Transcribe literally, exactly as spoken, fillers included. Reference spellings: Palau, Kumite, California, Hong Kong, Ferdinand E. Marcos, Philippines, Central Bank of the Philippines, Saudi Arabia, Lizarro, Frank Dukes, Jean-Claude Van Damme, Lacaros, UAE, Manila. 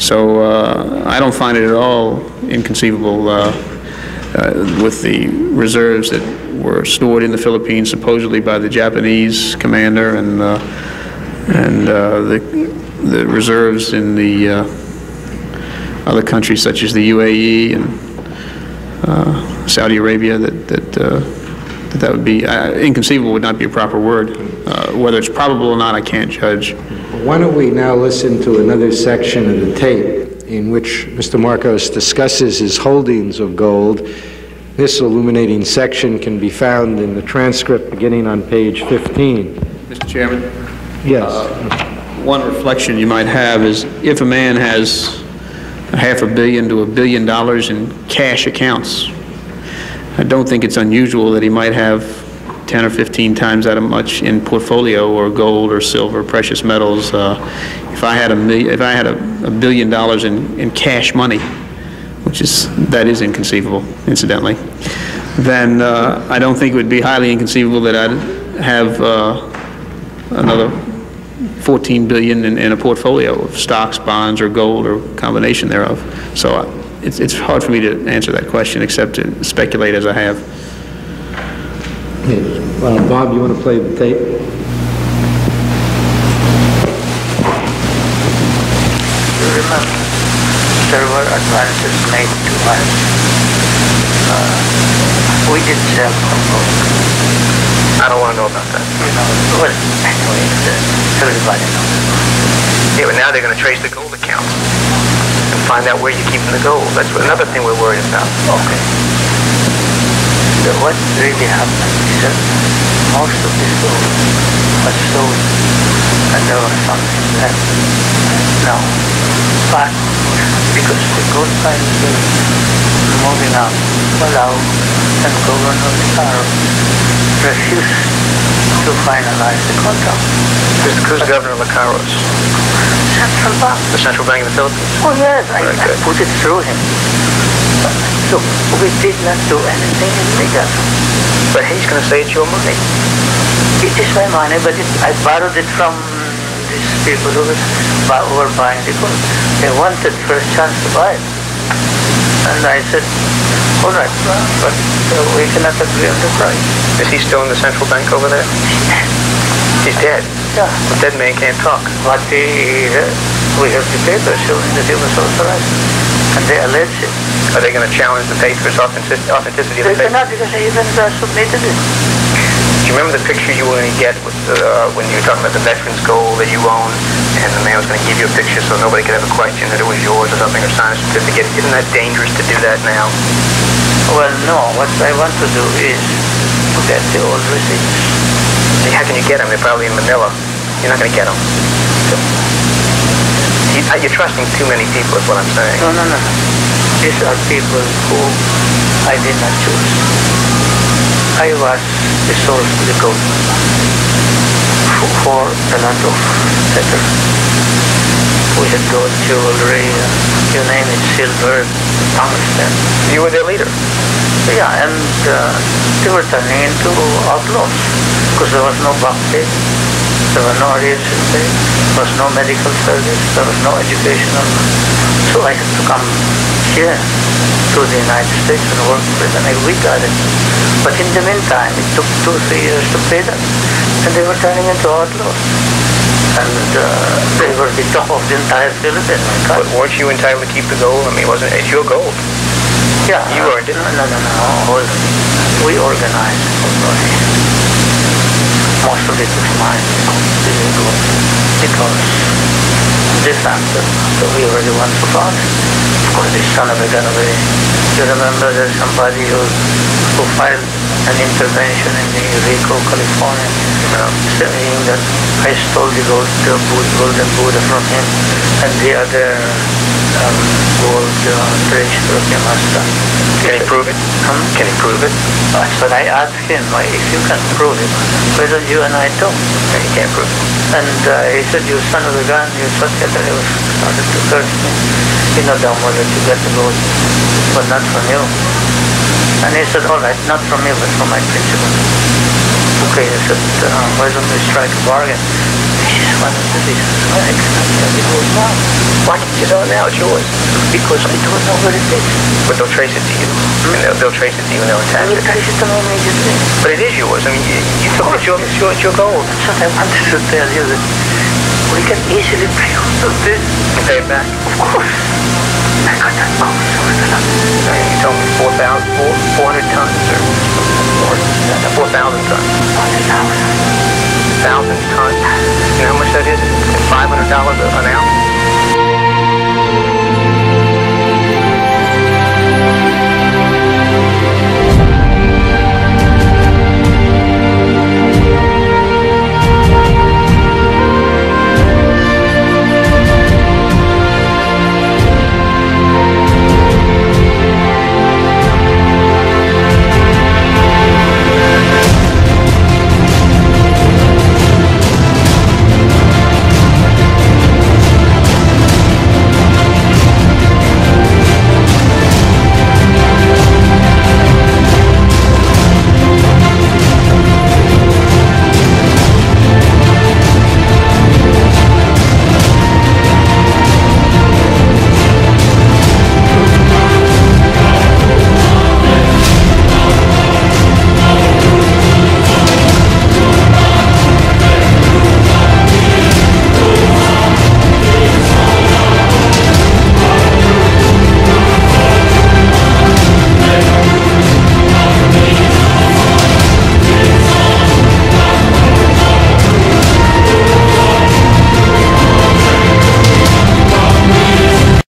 So uh, I don't find it at all inconceivable uh, uh, with the reserves that were stored in the Philippines supposedly by the Japanese commander and uh, and uh, the the reserves in the uh, other countries such as the U A E and uh, Saudi Arabia that that, uh, that, that would be uh, inconceivable would not be a proper word. Uh, whether it's probable or not, I can't judge. Why don't we now listen to another section of the tape in which Mister Marcos discusses his holdings of gold. This illuminating section can be found in the transcript beginning on page fifteen. Mister Chairman? Yes. Uh, one reflection you might have is if a man has a half a billion to a billion dollars in cash accounts, I don't think it's unusual that he might have ten or fifteen times that much in portfolio or gold or silver, precious metals. Uh, if I had a million, if I had a, a billion dollars in, in cash money, which is, that is inconceivable, incidentally, then uh, I don't think it would be highly inconceivable that I'd have uh, another fourteen billion in, in a portfolio of stocks, bonds, or gold, or combination thereof. So uh, it's, it's hard for me to answer that question except to speculate as I have. Uh, Bob, you want to play the tape? You remember, there were advances made to us. Uh, we didn't sell our gold. I don't want to know about that. You know, well, anyway, everybody knows. Yeah, but now they're going to trace the gold account and find out where you're keeping the gold. That's another thing we're worried about. Okay. What really happened is that most of this gold was stolen and there was something left. Now, back, because the gold price is moving up, Palau and Governor Lizarro refused to finalize the contract. Who's Governor Lacaros? Central Bank. The Central Bank of the Philippines? Oh yes, I, I put it through him. Look, we did not do anything illegal. But he's going to say it's your money. It is my money, but it, I borrowed it from these people who were buying the gold. They wanted first chance to buy it. And I said, all right, but we cannot agree on the price. Is he still in the central bank over there? He's dead. Yeah. The dead man can't talk. But the, we have the papers showing that he was authorized. And they allege it. Are they going to challenge the papers' authenticity of the papers? They cannot, because I even uh, submitted it. Do you remember the picture you were going to get with the, uh, when you were talking about the veterans' gold that you own, and the man was going to give you a picture so nobody could have a question that it was yours or something, or sign a certificate? Isn't that dangerous to do that now? Well, no. What I want to do is to get the old receipts. See, how can you get them? They're probably in Manila. You're not going to get them. So, you, you're trusting too many people is what I'm saying. No, no, no. These are people who I did not choose. I was the source of the gold for a lot of settlers. We had gold, jewelry, you name it, silver, tungsten. You were their leader? Yeah, and uh, they were turning into outlaws because there was no bank pay, there was no arrears in pay, there was no medical service, there was no educational. So I had to come here to the United States and work with them. We got it. But in the meantime, it took two, three years to pay them. And they were turning into outlaws. And uh, they were the top of the entire Philippines. But weren't you entitled to keep the gold? I mean, wasn't it your gold? Yeah. You uh, earned it. No, no, no, no. All, we organized all money. Most of it was mine. Because this happened. So we were the ones who found it. Of course, this son of a gun of a, you remember there's somebody who, who filed an intervention in the Rico, California, um, saying that I stole the gold, the golden Buddha from him, and the other um, gold treasure of the master. Can he prove it? Hmm? Can he prove it? That's what I asked him, if you can prove it, whether you and I don't. He can't prove it. And uh, he said, you son of a gun, you son of a gun, he started to curse me. You know, don't worry, you get the gold, but not from you. And he said, all right, not from you, but from my principal. Okay, it's just, uh, why don't we strike a bargain? One of the things is right. It goes on. Why don't you know now, George? Because I don't know what it is. But they'll trace it to you. Mm-hmm. And they'll, they'll trace it to you and they'll attach it. Trace it to me, just but it is yours. I mean, you, you told us your, your, your gold. That's what I wanted to tell you. That we can easily prove this. And pay it back? Of course. I got that gold. I mean, you told me four thousand, four hundred tons or four thousand tons. four thousand tons. one thousand tons. You know how much that is? It's five hundred dollars an ounce.